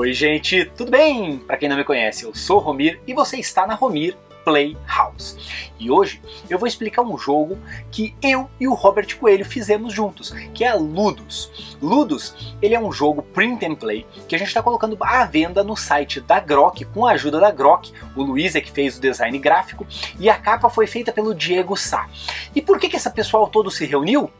Oi gente, tudo bem? Para quem não me conhece, eu sou Romir e você está na Romir Playhouse. E hoje eu vou explicar um jogo que eu e o Robert Coelho fizemos juntos, que é Ludus. Ludus, ele é um jogo print and play que a gente está colocando à venda no site da Grok, com a ajuda da Grok. O Luiz é que fez o design gráfico e a capa foi feita pelo Diego Sá. E por que esse pessoal todo se reuniu?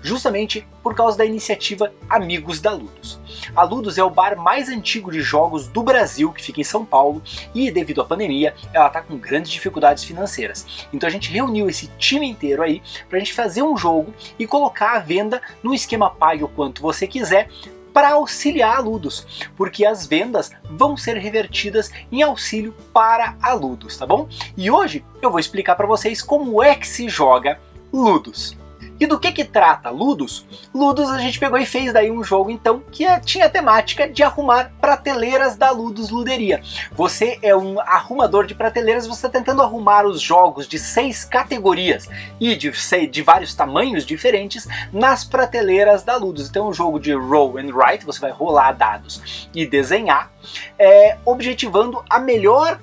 Justamente por causa da iniciativa Amigos da Ludus. A Ludus é o bar mais antigo de jogos do Brasil, que fica em São Paulo, e devido à pandemia ela está com grandes dificuldades financeiras. Então a gente reuniu esse time inteiro aí pra gente fazer um jogo e colocar à venda no esquema pague o quanto você quiser, para auxiliar a Ludus, porque as vendas vão ser revertidas em auxílio para a Ludus, tá bom? E hoje eu vou explicar para vocês como é que se joga Ludus. E do que trata Ludus? Ludus a gente pegou e fez daí um jogo então que tinha a temática de arrumar prateleiras da Ludus Luderia. Você é um arrumador de prateleiras, você está tentando arrumar os jogos de 6 categorias e de vários tamanhos diferentes nas prateleiras da Ludus. Então é um jogo de roll and write, você vai rolar dados e desenhar, objetivando a melhor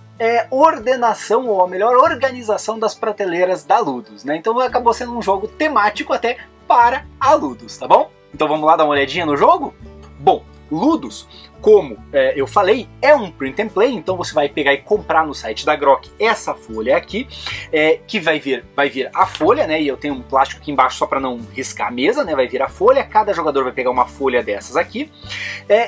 ordenação ou a melhor organização das prateleiras da Ludus, né? Então acabou sendo um jogo temático até para a Ludus, tá bom? Então vamos lá dar uma olhadinha no jogo? Bom, Ludus, como eu falei, é um print and play, então você vai pegar e comprar no site da Grok essa folha aqui, que vai vir a folha, né? E eu tenho um plástico aqui embaixo só para não riscar a mesa, né? Vai vir a folha, cada jogador vai pegar uma folha dessas aqui,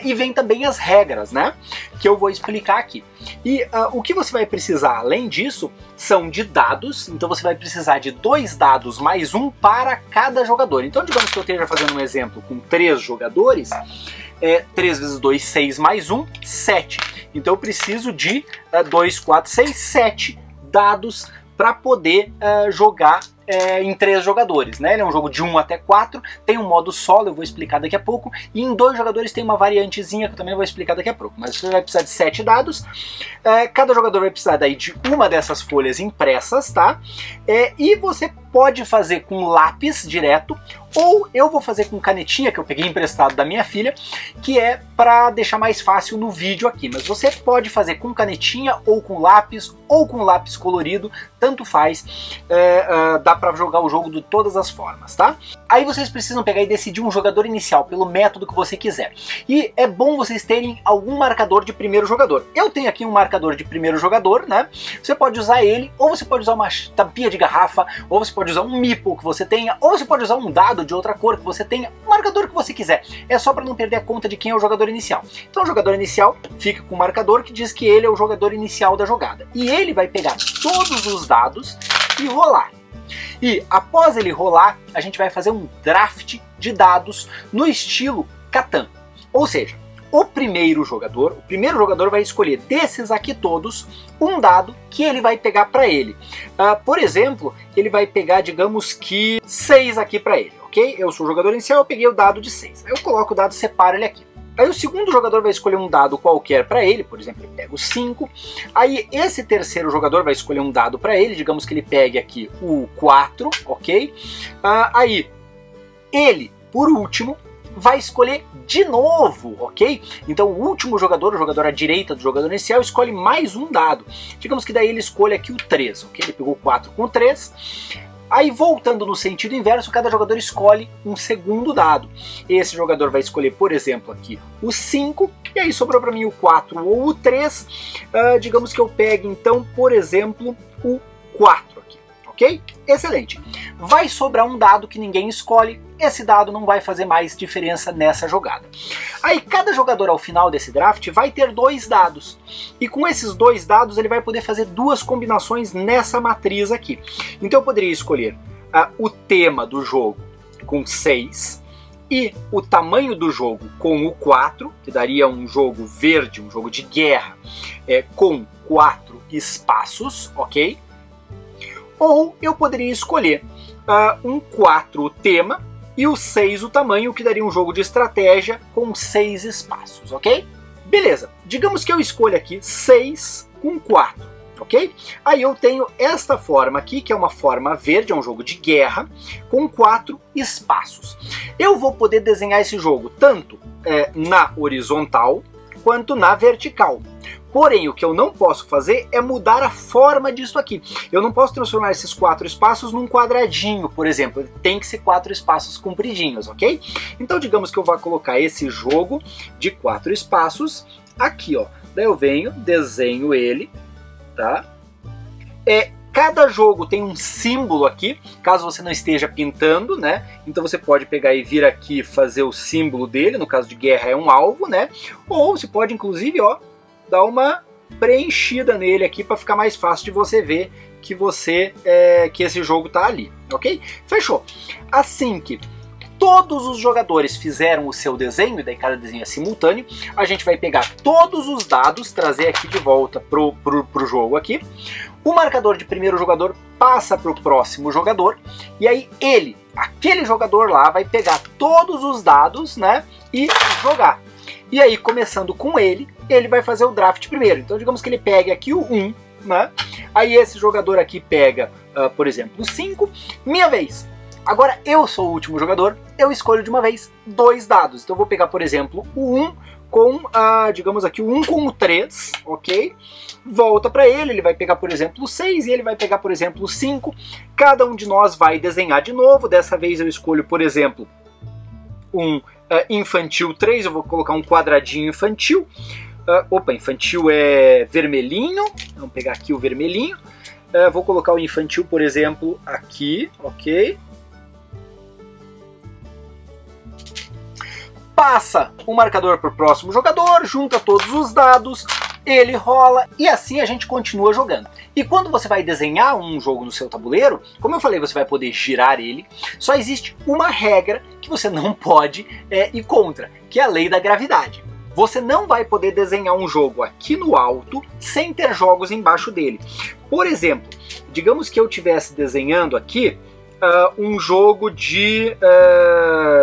e vem também as regras, né? Que eu vou explicar aqui. E o que você vai precisar além disso são de dados, então você vai precisar de 2 dados mais 1 para cada jogador. Então digamos que eu esteja fazendo um exemplo com 3 jogadores, 3 vezes 2, 6 mais 1, 7. Então eu preciso de 2, 4, 6, 7 dados para poder jogar em 3 jogadores, né? Ele é um jogo de 1 até 4, tem um modo solo, eu vou explicar daqui a pouco, e em 2 jogadores tem uma variantezinha que eu também vou explicar daqui a pouco, mas você vai precisar de 7 dados, cada jogador vai precisar daí de uma dessas folhas impressas, tá? E você pode fazer com lápis direto, ou eu vou fazer com canetinha, que eu peguei emprestado da minha filha, que é para deixar mais fácil no vídeo aqui, mas você pode fazer com canetinha, ou com lápis colorido, tanto faz, dá para jogar o jogo de todas as formas, tá? Aí vocês precisam pegar e decidir um jogador inicial, pelo método que você quiser. E é bom vocês terem algum marcador de primeiro jogador. Eu tenho aqui um marcador de primeiro jogador, né? Você pode usar ele, ou você pode usar uma tampinha de garrafa, ou você pode usar um meeple que você tenha, ou você pode usar um dado de outra cor que você tenha, um marcador que você quiser. É só para não perder a conta de quem é o jogador inicial. Então o jogador inicial fica com o marcador que diz que ele é o jogador inicial da jogada. E ele vai pegar todos os dados e rolar. E após ele rolar, a gente vai fazer um draft de dados no estilo Catan. Ou seja, o primeiro jogador vai escolher desses aqui todos um dado que ele vai pegar para ele. Por exemplo, ele vai pegar, digamos que 6 aqui para ele, ok? Eu sou o jogador inicial, eu peguei o dado de 6. Eu coloco o dado e separo ele aqui. Aí o segundo jogador vai escolher um dado qualquer para ele, por exemplo, ele pega o 5. Aí esse terceiro jogador vai escolher um dado para ele, digamos que ele pegue aqui o 4, ok? Aí ele, por último, vai escolher de novo, ok? Então o último jogador, o jogador à direita do jogador inicial, escolhe mais um dado. Digamos que daí ele escolhe aqui o 3, ok? Ele pegou o 4 com o 3. Aí voltando no sentido inverso, cada jogador escolhe um segundo dado. Esse jogador vai escolher, por exemplo, aqui o 5, e aí sobrou para mim o 4 ou o 3. Digamos que eu pegue, então, por exemplo, o 4 aqui, ok? Excelente. Vai sobrar um dado que ninguém escolhe, esse dado não vai fazer mais diferença nessa jogada. Aí cada jogador ao final desse draft vai ter 2 dados, e com esses 2 dados ele vai poder fazer 2 combinações nessa matriz aqui. Então eu poderia escolher o tema do jogo com 6, e o tamanho do jogo com o 4, que daria um jogo verde, um jogo de guerra, com 4 espaços, ok? Ou eu poderia escolher um 4 o tema, e o 6 o tamanho, que daria um jogo de estratégia com 6 espaços, ok? Beleza, digamos que eu escolha aqui 6 com 4, ok? Aí eu tenho esta forma aqui, que é uma forma verde, é um jogo de guerra, com 4 espaços. Eu vou poder desenhar esse jogo tanto na horizontal, quanto na vertical. Porém, o que eu não posso fazer é mudar a forma disso aqui. Eu não posso transformar esses 4 espaços num quadradinho, por exemplo. Tem que ser 4 espaços compridinhos, ok? Então, digamos que eu vá colocar esse jogo de 4 espaços aqui, ó. Daí eu venho, desenho ele, tá? Cada jogo tem um símbolo aqui, caso você não esteja pintando, né? Então você pode pegar e vir aqui fazer o símbolo dele, no caso de guerra é um alvo, né? Ou você pode, inclusive, ó, dar uma preenchida nele aqui para ficar mais fácil de você ver que esse jogo tá ali, ok? Fechou. Assim que todos os jogadores fizeram o seu desenho, e daí cada desenho é simultâneo, a gente vai pegar todos os dados, trazer aqui de volta pro jogo aqui. O marcador de primeiro jogador passa para o próximo jogador, e aí aquele jogador lá, vai pegar todos os dados, né, e jogar. E aí, começando com ele vai fazer o draft primeiro. Então, digamos que ele pegue aqui o 1, né, aí esse jogador aqui pega, por exemplo, o 5, minha vez. Agora eu sou o último jogador, eu escolho de uma vez 2 dados. Então eu vou pegar, por exemplo, o 1 com, digamos aqui, o 1 com o 3, ok? Volta para ele vai pegar, por exemplo, o 6 e ele vai pegar, por exemplo, o 5. Cada um de nós vai desenhar de novo. Dessa vez eu escolho, por exemplo, um infantil 3, eu vou colocar um quadradinho infantil. Opa, infantil é vermelhinho, vamos pegar aqui o vermelhinho. Vou colocar o infantil, por exemplo, aqui, ok? Passa o marcador para o próximo jogador, junta todos os dados, ele rola e assim a gente continua jogando. E quando você vai desenhar um jogo no seu tabuleiro, como eu falei, você vai poder girar ele, só existe uma regra que você não pode ir contra, que é a lei da gravidade. Você não vai poder desenhar um jogo aqui no alto sem ter jogos embaixo dele. Por exemplo, digamos que eu estivesse desenhando aqui um jogo de...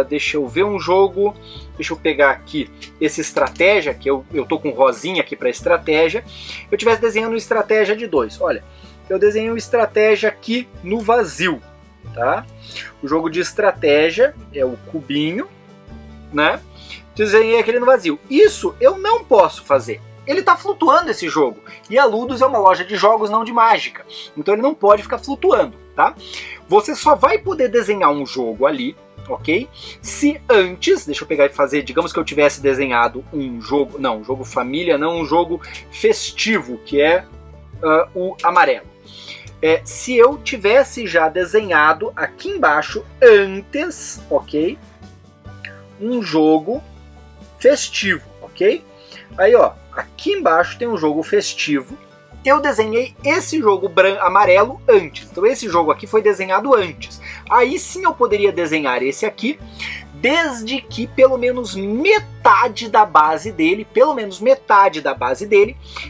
deixa eu ver, um jogo... Deixa eu pegar aqui esse estratégia, que eu tô com rosinha aqui para estratégia. Eu estivesse desenhando estratégia de 2. Olha, eu desenhei uma estratégia aqui no vazio, tá? O jogo de estratégia é o cubinho, né? Desenhei aquele no vazio. Isso eu não posso fazer. Ele tá flutuando esse jogo. E a Ludus é uma loja de jogos, não de mágica. Então ele não pode ficar flutuando, tá? Você só vai poder desenhar um jogo ali, ok? Se antes, deixa eu pegar e fazer, digamos que eu tivesse desenhado um jogo, não, um jogo família, não, um jogo festivo, que é o amarelo. Se eu tivesse já desenhado aqui embaixo, antes, ok? Um jogo festivo, ok? Aí, ó, aqui embaixo tem um jogo festivo. Eu desenhei esse jogo amarelo antes, então esse jogo aqui foi desenhado antes. Aí sim eu poderia desenhar esse aqui, desde que pelo menos metade da base dele,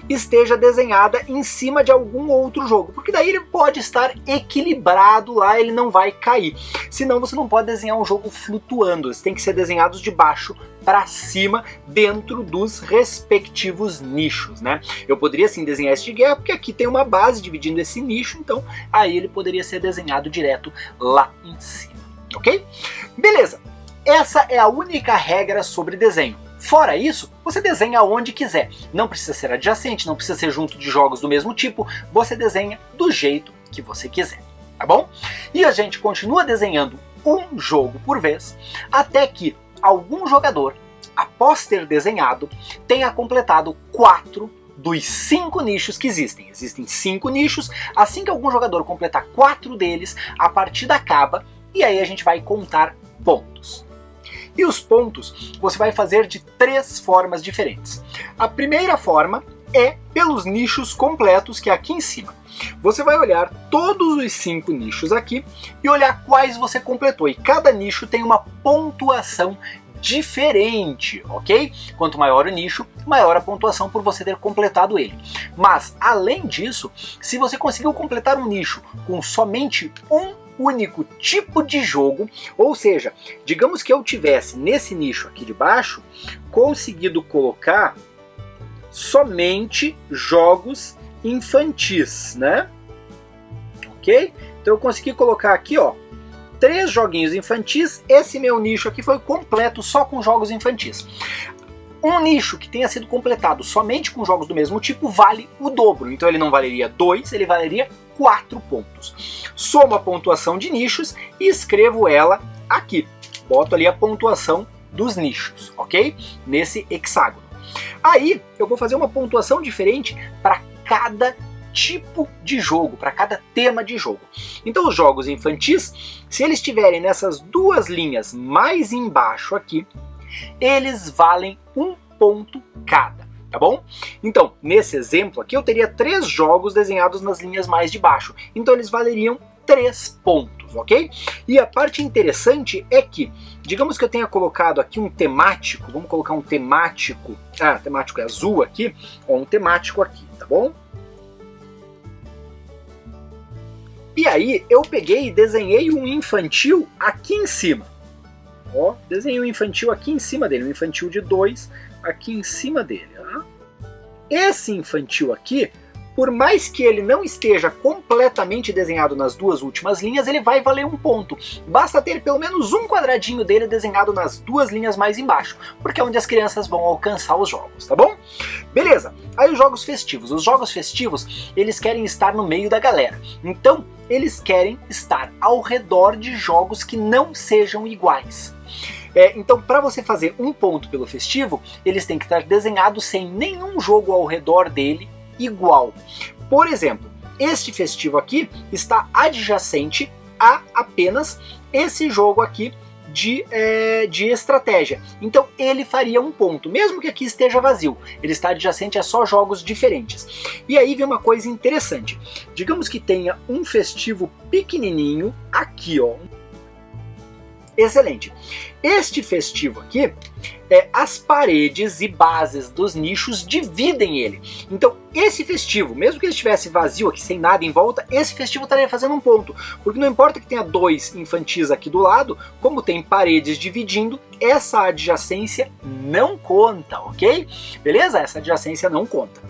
esteja desenhada em cima de algum outro jogo, porque daí ele pode estar equilibrado lá, ele não vai cair. Senão você não pode desenhar um jogo flutuando, eles têm que ser desenhados de baixo para cima, dentro dos respectivos nichos, né? Eu poderia sim desenhar esse de guerra, porque aqui tem uma base dividindo esse nicho, então aí ele poderia ser desenhado direto lá em cima, ok? Beleza, essa é a única regra sobre desenho. Fora isso, você desenha onde quiser, não precisa ser adjacente, não precisa ser junto de jogos do mesmo tipo, você desenha do jeito que você quiser, tá bom? E a gente continua desenhando um jogo por vez, até que algum jogador, após ter desenhado, tenha completado 4 dos 5 nichos que existem. Existem 5 nichos, assim que algum jogador completar 4 deles, a partida acaba e aí a gente vai contar pontos. E os pontos você vai fazer de 3 formas diferentes. A primeira forma é pelos nichos completos, que é aqui em cima. Você vai olhar todos os 5 nichos aqui e olhar quais você completou. E cada nicho tem uma pontuação diferente, ok? Quanto maior o nicho, maior a pontuação por você ter completado ele. Mas, além disso, se você conseguiu completar um nicho com somente um único tipo de jogo, ou seja, digamos que eu tivesse nesse nicho aqui de baixo, conseguido colocar somente jogos infantis, né? Ok? Então eu consegui colocar aqui, ó, 3 joguinhos infantis. Esse meu nicho aqui foi completo só com jogos infantis. um nicho que tenha sido completado somente com jogos do mesmo tipo vale o dobro. Então ele não valeria 2, ele valeria 4 pontos. Somo a pontuação de nichos e escrevo ela aqui. Boto ali a pontuação dos nichos, ok? Nesse hexágono. Aí eu vou fazer uma pontuação diferente para cada tipo de jogo, para cada tema de jogo. Então os jogos infantis, se eles estiverem nessas duas linhas mais embaixo aqui, eles valem 1 ponto cada, tá bom? Então nesse exemplo aqui eu teria 3 jogos desenhados nas linhas mais de baixo, então eles valeriam 3 pontos, ok? E a parte interessante é que, digamos que eu tenha colocado aqui um temático, vamos colocar um temático, temático é azul aqui, ou um temático aqui, tá bom? E aí eu peguei e desenhei um infantil aqui em cima, ó, desenhei um infantil aqui em cima dele, um infantil de 2 aqui em cima dele, ó. Esse infantil aqui, por mais que ele não esteja completamente desenhado nas duas últimas linhas, ele vai valer 1 ponto. Basta ter pelo menos um quadradinho dele desenhado nas duas linhas mais embaixo, porque é onde as crianças vão alcançar os jogos, tá bom? Beleza, aí os jogos festivos. Os jogos festivos, eles querem estar no meio da galera. Então, eles querem estar ao redor de jogos que não sejam iguais. Então, para você fazer 1 ponto pelo festivo, eles têm que estar desenhados sem nenhum jogo ao redor dele igual. Por exemplo, este festivo aqui está adjacente a apenas esse jogo aqui de estratégia. Então ele faria 1 ponto, mesmo que aqui esteja vazio. Ele está adjacente a só jogos diferentes. E aí vem uma coisa interessante. Digamos que tenha um festivo pequenininho aqui, ó. Excelente. Este festivo aqui, as paredes e bases dos nichos dividem ele. Então esse festivo, mesmo que ele estivesse vazio aqui, sem nada em volta, esse festivo estaria fazendo 1 ponto. Porque não importa que tenha 2 infantis aqui do lado, como tem paredes dividindo, essa adjacência não conta, ok? Beleza? Essa adjacência não conta.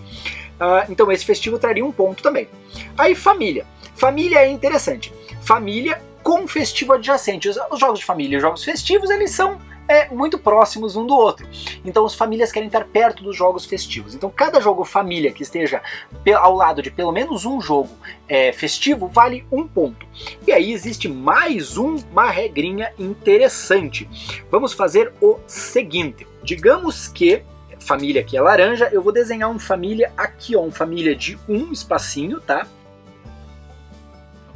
Então esse festivo traria 1 ponto também. Aí família. Família é interessante. Família com festivo adjacente. Os jogos de família e os jogos festivos, eles são muito próximos um do outro. Então as famílias querem estar perto dos jogos festivos. Então cada jogo família que esteja ao lado de pelo menos um jogo festivo vale 1 ponto. E aí existe mais uma regrinha interessante. Vamos fazer o seguinte. Digamos que família aqui é laranja, eu vou desenhar um família aqui, ó, um família de 1 espacinho, tá?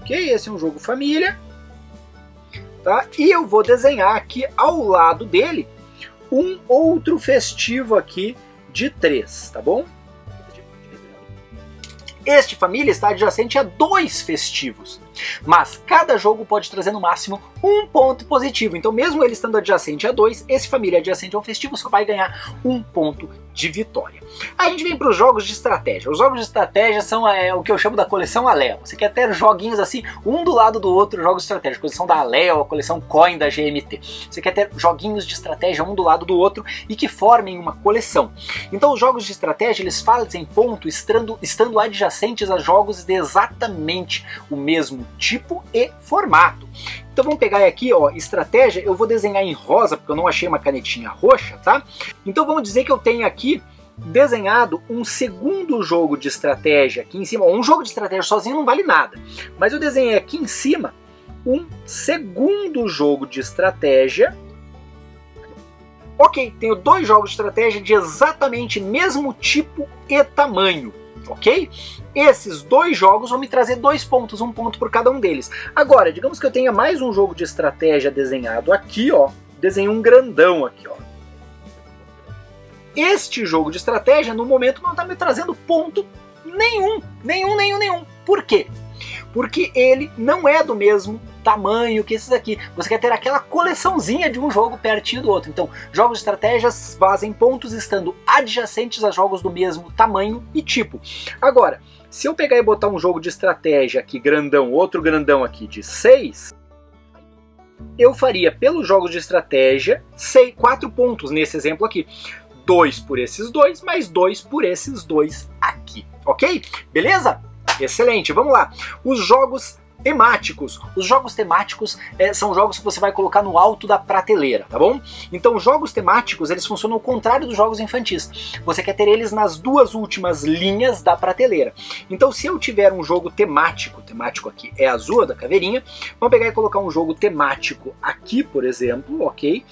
Ok, esse é um jogo família. Tá? E eu vou desenhar aqui ao lado dele um outro festivo aqui de 3, tá bom? Este família está adjacente a 2 festivos, mas cada jogo pode trazer no máximo 1 ponto positivo. Então mesmo ele estando adjacente a 2, esse família adjacente a um festivo só vai ganhar 1 ponto de vitória. Aí a gente vem para os jogos de estratégia. Os jogos de estratégia são o que eu chamo da coleção Alea. Você quer ter joguinhos assim, um do lado do outro, jogos estratégicos, coleção da Alea ou a coleção Coin da GMT. Você quer ter joguinhos de estratégia um do lado do outro e que formem uma coleção. Então os jogos de estratégia, eles fazem ponto estando adjacentes a jogos de exatamente o mesmo tipo e formato. Então vamos pegar aqui, ó, estratégia, eu vou desenhar em rosa, porque eu não achei uma canetinha roxa, tá? Então vamos dizer que eu tenho aqui desenhado um segundo jogo de estratégia aqui em cima. Um jogo de estratégia sozinho não vale nada, mas eu desenhei aqui em cima um segundo jogo de estratégia. Ok, tenho 2 jogos de estratégia de exatamente mesmo tipo e tamanho. Ok? Esses 2 jogos vão me trazer 2 pontos, 1 ponto por cada um deles. Agora, digamos que eu tenha mais um jogo de estratégia desenhado aqui, ó. Desenhei um grandão aqui, ó. Este jogo de estratégia, no momento, não está me trazendo ponto nenhum. Nenhum. Por quê? Porque ele não é do mesmo tamanho que esses aqui. Você quer ter aquela coleçãozinha de um jogo pertinho do outro. Então, jogos de estratégias fazem pontos estando adjacentes a jogos do mesmo tamanho e tipo. Agora, se eu pegar e botar um jogo de estratégia aqui grandão, outro grandão aqui de 6, eu faria pelos jogos de estratégia 4 pontos nesse exemplo aqui. 2 por esses 2, mais 2 por esses 2 aqui. Ok? Beleza? Excelente, vamos lá. Os jogos Temáticos. Os jogos temáticos são jogos que você vai colocar no alto da prateleira, tá bom? Então os jogos temáticos, eles funcionam ao contrário dos jogos infantis. Você quer ter eles nas duas últimas linhas da prateleira. Então se eu tiver um jogo temático aqui é azul, da caveirinha, vamos pegar e colocar um jogo temático aqui, por exemplo, ok?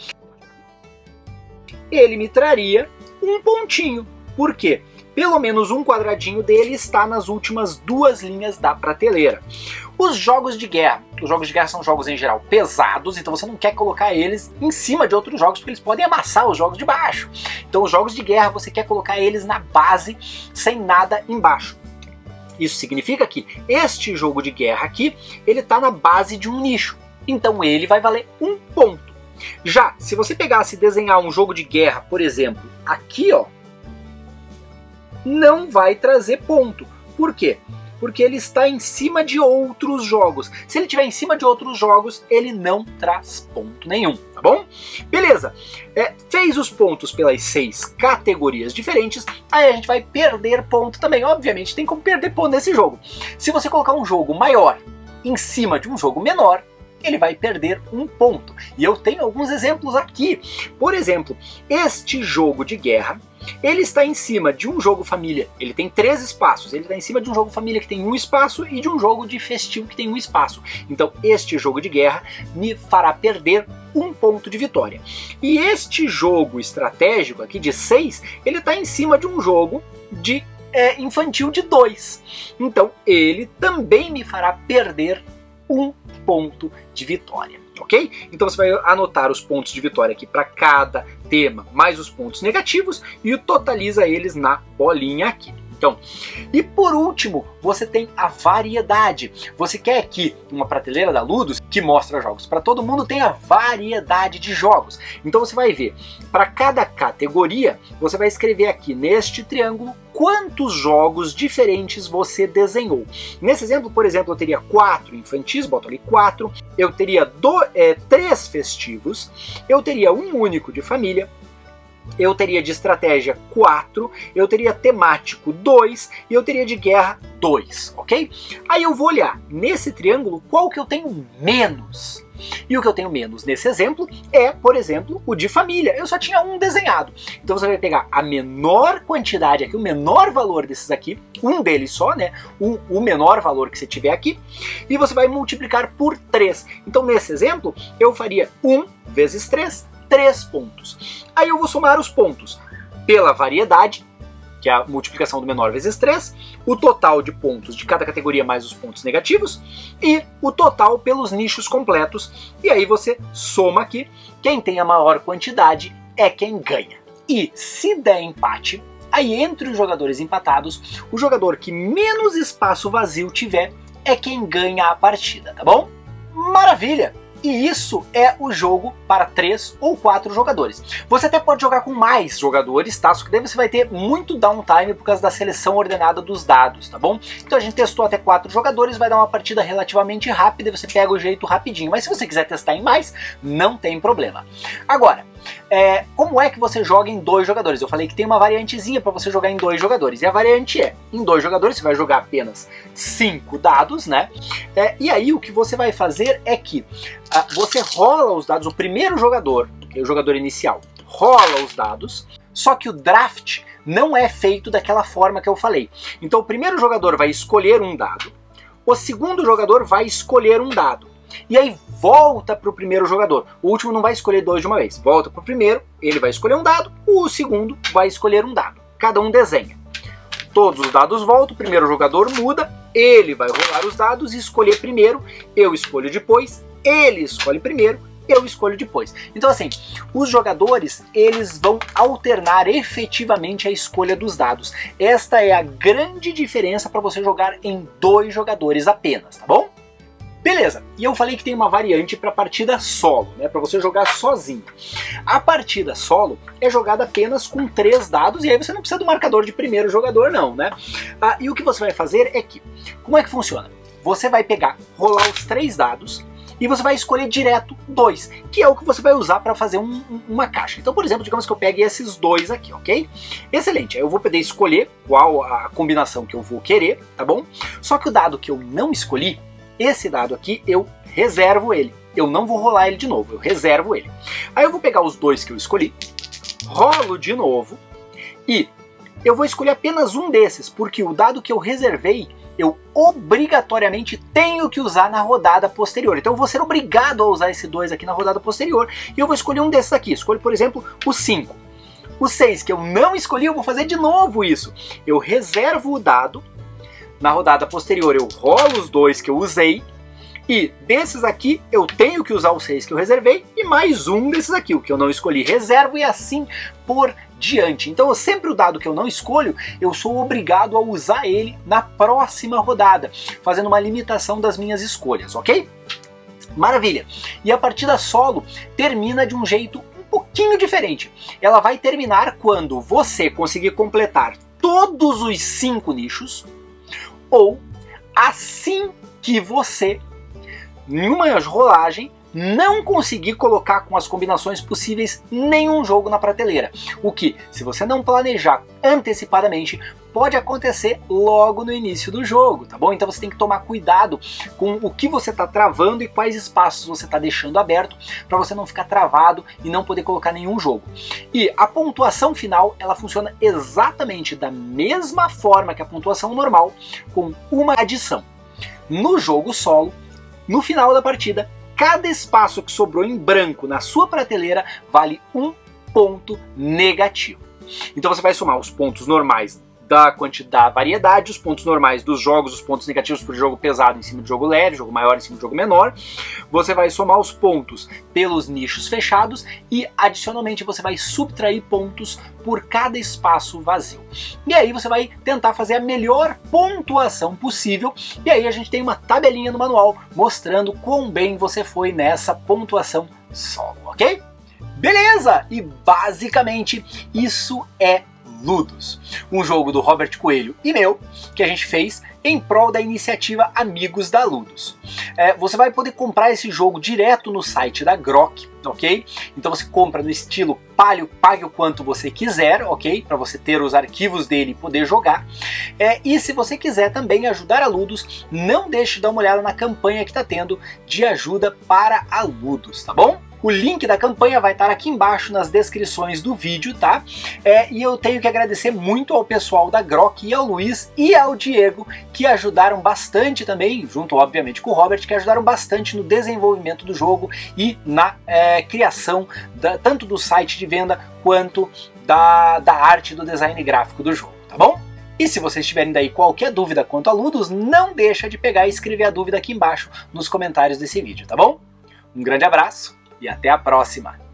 Ele me traria um pontinho. Por quê? Pelo menos um quadradinho dele está nas últimas duas linhas da prateleira. Os jogos de guerra. Os jogos de guerra são jogos em geral pesados, então você não quer colocar eles em cima de outros jogos porque eles podem amassar os jogos de baixo. Então os jogos de guerra você quer colocar eles na base sem nada embaixo. Isso significa que este jogo de guerra aqui, ele está na base de um nicho. Então ele vai valer um ponto. Já se você pegasse e desenhar um jogo de guerra, por exemplo, aqui ó, não vai trazer ponto. Por quê? Porque ele está em cima de outros jogos. Se ele estiver em cima de outros jogos, ele não traz ponto nenhum, tá bom? Beleza, fez os pontos pelas 6 categorias diferentes, aí a gente vai perder ponto também. Obviamente tem como perder ponto nesse jogo. Se você colocar um jogo maior em cima de um jogo menor, ele vai perder um ponto. E eu tenho alguns exemplos aqui. Por exemplo, este jogo de guerra, ele está em cima de um jogo família, ele tem 3 espaços, ele está em cima de um jogo família que tem 1 espaço e de um jogo de festivo que tem 1 espaço. Então este jogo de guerra me fará perder um ponto de vitória. E este jogo estratégico aqui de 6, ele está em cima de um jogo de infantil de 2. Então ele também me fará perder um ponto de vitória. Ok? Então você vai anotar os pontos de vitória aqui para cada tema, mais os pontos negativos, e totaliza eles na bolinha aqui. Então, e por último, você tem a variedade. Você quer que uma prateleira da Ludus, que mostra jogos para todo mundo, tenha variedade de jogos. Então você vai ver, para cada categoria, você vai escrever aqui neste triângulo quantos jogos diferentes você desenhou. Nesse exemplo, por exemplo, eu teria 4 infantis, boto ali 4, eu teria 3 festivos, eu teria um único de família, eu teria de estratégia 4, eu teria temático 2 e eu teria de guerra 2, ok? Aí eu vou olhar nesse triângulo qual que eu tenho menos. E o que eu tenho menos nesse exemplo é, por exemplo, o de família. Eu só tinha um desenhado. Então você vai pegar a menor quantidade aqui, o menor valor desses aqui, um deles só, né? O menor valor que você tiver aqui, e você vai multiplicar por 3. Então nesse exemplo eu faria 1 vezes 3, 3 pontos. Aí eu vou somar os pontos pela variedade, que é a multiplicação do menor vezes 3, o total de pontos de cada categoria mais os pontos negativos, e o total pelos nichos completos. E aí você soma aqui, quem tem a maior quantidade é quem ganha. E se der empate, aí entre os jogadores empatados, o jogador que menos espaço vazio tiver é quem ganha a partida, tá bom? Maravilha! E isso é o jogo para 3 ou 4 jogadores. Você até pode jogar com mais jogadores, tá? Só que daí você vai ter muito downtime por causa da seleção ordenada dos dados, tá bom? Então a gente testou até 4 jogadores, vai dar uma partida relativamente rápida e você pega o jeito rapidinho. Mas se você quiser testar em mais, não tem problema. Agora, como é que você joga em 2 jogadores? Eu falei que tem uma variantezinha para você jogar em 2 jogadores. E a variante é, em 2 jogadores você vai jogar apenas 5 dados, né? E aí o que você vai fazer é que você rola os dados, o primeiro jogador, que é o jogador inicial, rola os dados, só que o draft não é feito daquela forma que eu falei. Então o primeiro jogador vai escolher um dado, o segundo jogador vai escolher um dado, e aí volta para o primeiro jogador. O último não vai escolher 2 de uma vez. Volta para o primeiro, ele vai escolher um dado, o segundo vai escolher um dado. Cada um desenha. Todos os dados voltam, o primeiro jogador muda, ele vai rolar os dados e escolher primeiro, eu escolho depois, ele escolhe primeiro, eu escolho depois. Então assim, os jogadores, eles vão alternar efetivamente a escolha dos dados. Esta é a grande diferença para você jogar em 2 jogadores apenas, tá bom? Beleza, e eu falei que tem uma variante para partida solo, né, para você jogar sozinho. A partida solo é jogada apenas com 3 dados, e aí você não precisa do marcador de primeiro jogador não, né? E o que você vai fazer é que, como é que funciona? Você vai pegar, rolar os 3 dados, e você vai escolher direto 2, que é o que você vai usar para fazer uma caixa. Então, por exemplo, digamos que eu pegue esses 2 aqui, ok? Excelente, aí eu vou poder escolher qual a combinação que eu vou querer, tá bom? Só que o dado que eu não escolhi, esse dado aqui eu reservo ele. Eu não vou rolar ele de novo, eu reservo ele. Aí eu vou pegar os dois que eu escolhi, rolo de novo e eu vou escolher apenas um desses, porque o dado que eu reservei eu obrigatoriamente tenho que usar na rodada posterior. Então eu vou ser obrigado a usar esse 2 aqui na rodada posterior e eu vou escolher um desses aqui. Escolho, por exemplo, o 5. O 6 que eu não escolhi, eu vou fazer de novo isso. Eu reservo o dado, na rodada posterior eu rolo os dois que eu usei e desses aqui eu tenho que usar os 6 que eu reservei e mais um desses aqui, o que eu não escolhi, reservo e assim por diante. Então, sempre o dado que eu não escolho, eu sou obrigado a usar ele na próxima rodada, fazendo uma limitação das minhas escolhas, ok? Maravilha! E a partida solo termina de um jeito um pouquinho diferente. Ela vai terminar quando você conseguir completar todos os 5 nichos, ou assim que você, em uma rolagem, não consegui colocar com as combinações possíveis nenhum jogo na prateleira. O que, se você não planejar antecipadamente, pode acontecer logo no início do jogo, tá bom? Então você tem que tomar cuidado com o que você está travando e quais espaços você está deixando aberto para você não ficar travado e não poder colocar nenhum jogo. E a pontuação final, ela funciona exatamente da mesma forma que a pontuação normal, com uma adição. No jogo solo, no final da partida, cada espaço que sobrou em branco na sua prateleira vale um ponto negativo. Então você vai somar os pontos normais da quantidade, da variedade, os pontos normais dos jogos, os pontos negativos por jogo pesado em cima do jogo leve, jogo maior em cima do jogo menor. Você vai somar os pontos pelos nichos fechados e adicionalmente você vai subtrair pontos por cada espaço vazio. E aí você vai tentar fazer a melhor pontuação possível. E aí a gente tem uma tabelinha no manual mostrando quão bem você foi nessa pontuação solo, ok? Beleza! E basicamente isso é Ludus, um jogo do Robert Coelho e meu, que a gente fez em prol da iniciativa Amigos da Ludus. Você vai poder comprar esse jogo direto no site da Grok, ok? Então você compra no estilo palio, pague o quanto você quiser, ok? Para você ter os arquivos dele e poder jogar. E se você quiser também ajudar a Ludus, não deixe de dar uma olhada na campanha que está tendo de ajuda para a Ludus, tá bom? O link da campanha vai estar aqui embaixo nas descrições do vídeo, tá? E eu tenho que agradecer muito ao pessoal da Grok e ao Luiz e ao Diego, que ajudaram bastante também, junto obviamente com o Robert, que ajudaram bastante no desenvolvimento do jogo e na criação tanto do site de venda quanto da arte do design gráfico do jogo, tá bom? E se vocês tiverem daí qualquer dúvida quanto a Ludus, não deixa de pegar e escrever a dúvida aqui embaixo nos comentários desse vídeo, tá bom? Um grande abraço! E até a próxima!